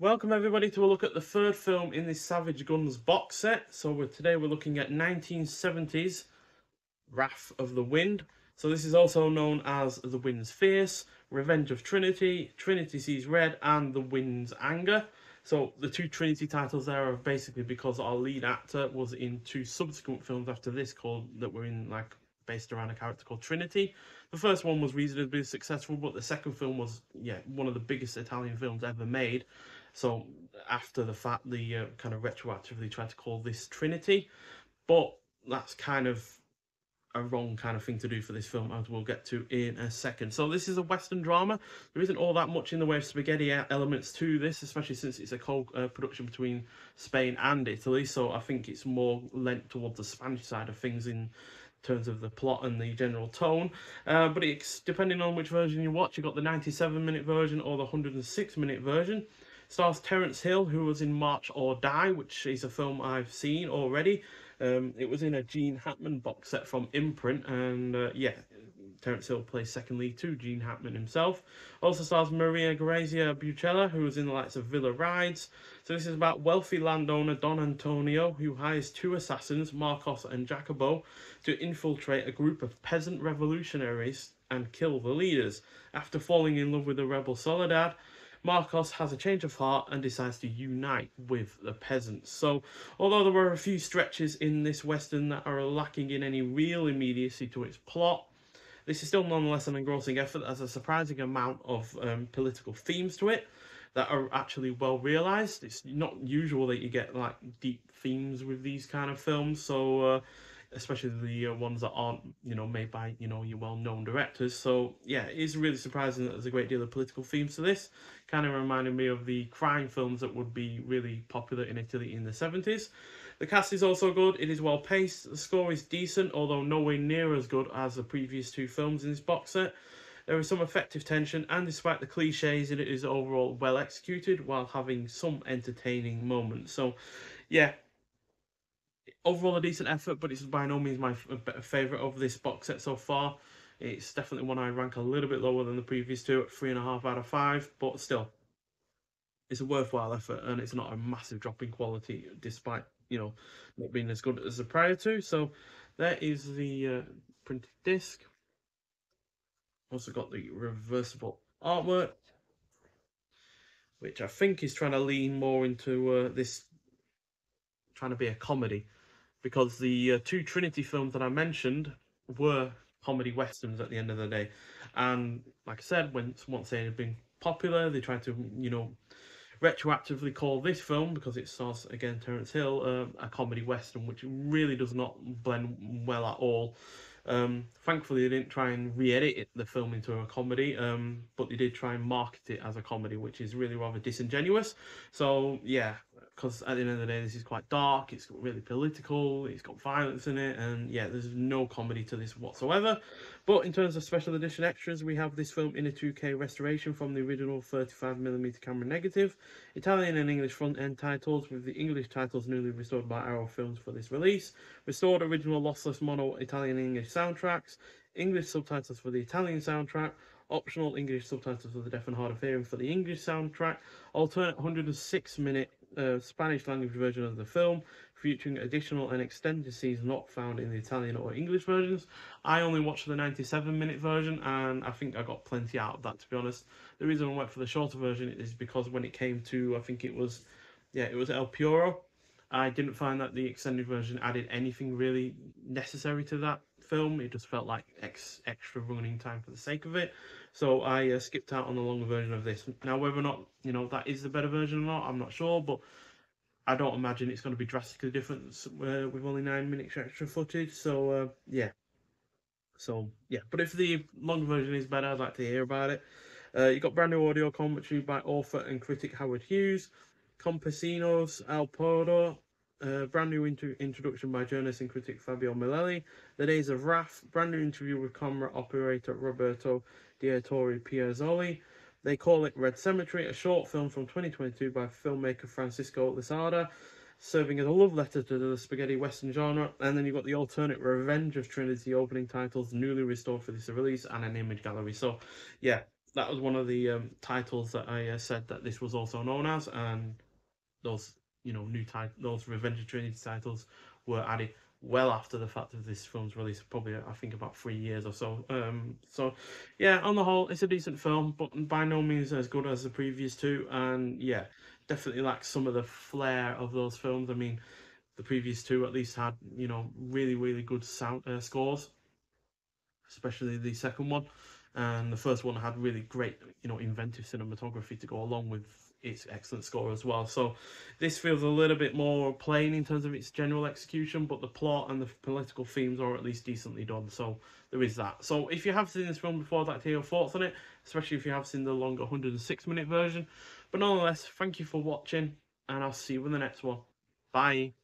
Welcome everybody to a look at the third film in the Savage Guns box set. So today we're looking at 1970s Wrath of the Wind. So this is also known as The Wind's Fierce, Revenge of Trinity, Trinity Sees Red and The Wind's Anger. So the two Trinity titles there are basically because our lead actor was in two subsequent films after this based around a character called Trinity. The first one was reasonably successful, but the second film was one of the biggest Italian films ever made. So after the fact, the kind of retroactively tried to call this Trinity, but that's kind of a wrong kind of thing to do for this film, as we'll get to in a second. So this is a Western drama. There isn't all that much in the way of spaghetti elements to this, especially since it's a co-production between Spain and Italy. So I think it's more lent towards the Spanish side of things in terms of the plot and the general tone, but it's depending on which version you watch. You've got the 97-minute version or the 106-minute version. It stars Terence Hill, who was in March or Die, which is a film I've seen already. It was in a Gene Hackman box set from Imprint, and Terence Hill plays second lead to Gene Hackman himself. Also stars Maria Grazia Buccella, who was in the likes of Villa Rides. So this is about wealthy landowner Don Antonio, who hires two assassins, Marcos and Jacobo, to infiltrate a group of peasant revolutionaries and kill the leaders. After falling in love with the rebel Soledad, Marcos has a change of heart and decides to unite with the peasants. So, although there were a few stretches in this Western that are lacking in any real immediacy to its plot, this is still nonetheless an engrossing effort that has a surprising amount of political themes to it that are actually well realised. It's not usual that you get like deep themes with these kind of films, so especially the ones that aren't made by your well-known directors. So yeah, it is really surprising that there's a great deal of political themes to this. Kind of reminded me of the crime films that would be really popular in Italy in the 70s. The cast is also good. It is well paced. The score is decent, although nowhere near as good as the previous two films in this box set. There is some effective tension, and despite the cliches, it is overall well executed while having some entertaining moments. So yeah, overall a decent effort, but it's by no means my favourite of this box set so far. It's definitely one I rank a little bit lower than the previous two at 3.5 out of 5, but still, it's a worthwhile effort, and it's not a massive drop in quality despite not being as good as the prior two. So there is the printed disc. Also got the reversible artwork, which I think is trying to lean more into this trying to be a comedy, because the two Trinity films that I mentioned were comedy westerns at the end of the day. And like I said, once they had been popular, they tried to retroactively call this film, because it stars again Terence Hill, a comedy western, which really does not blend well at all. Thankfully they didn't try and re-edit the film into a comedy, but they did try and market it as a comedy, which is really rather disingenuous. So yeah, because at the end of the day, this is quite dark, it's really political, it's got violence in it, and yeah, there's no comedy to this whatsoever. But in terms of special edition extras, we have this film in a 2K restoration from the original 35mm camera negative, Italian and English front end titles, with the English titles newly restored by Arrow Films for this release, restored original lossless mono Italian and English soundtracks, English subtitles for the Italian soundtrack, optional English subtitles for the deaf and hard of hearing for the English soundtrack, alternate 106-minute Spanish language version of the film, featuring additional and extended scenes not found in the Italian or English versions. I only watched the 97-minute version, and I think I got plenty out of that, to be honest. The reason I went for the shorter version is because when it came to, I think it was El Pioro, I didn't find that the extended version added anything really necessary to that film. It just felt like extra running time for the sake of it, so I skipped out on the longer version of this. Now, whether or not that is the better version or not, I'm not sure, but I don't imagine it's going to be drastically different with only 9 minutes extra footage. So but if the longer version is better, I'd like to hear about it. You got brand new audio commentary by author and critic Howard Hughes, Campesinos Al Porto, brand new introduction by journalist and critic Fabio Millelli, The Days of Wrath, brand new interview with camera operator Roberto Dietori Piazzoli, They Call It Red Cemetery, a short film from 2022 by filmmaker Francisco Lissada, serving as a love letter to the spaghetti western genre. And then you've got the alternate Revenge of Trinity opening titles, newly restored for this release, and an image gallery. So yeah, that was one of the titles that I said that this was also known as, and those, you know, new those Revenge of Trinity titles were added well after the fact of this film's release, probably I think about 3 years or so. So yeah, on the whole, it's a decent film, but by no means as good as the previous two, and yeah, definitely lacks some of the flair of those films. I mean, the previous two at least had, you know, really, really good sound scores, especially the second one, and the first one had really great, you know, inventive cinematography to go along with its excellent score as well. So this feels a little bit more plain in terms of its general execution, but the plot and the political themes are at least decently done, so there is that. So if you have seen this film before, I'd like to hear your thoughts on it, especially if you have seen the longer 106-minute version. But nonetheless, thank you for watching, and I'll see you in the next one. Bye.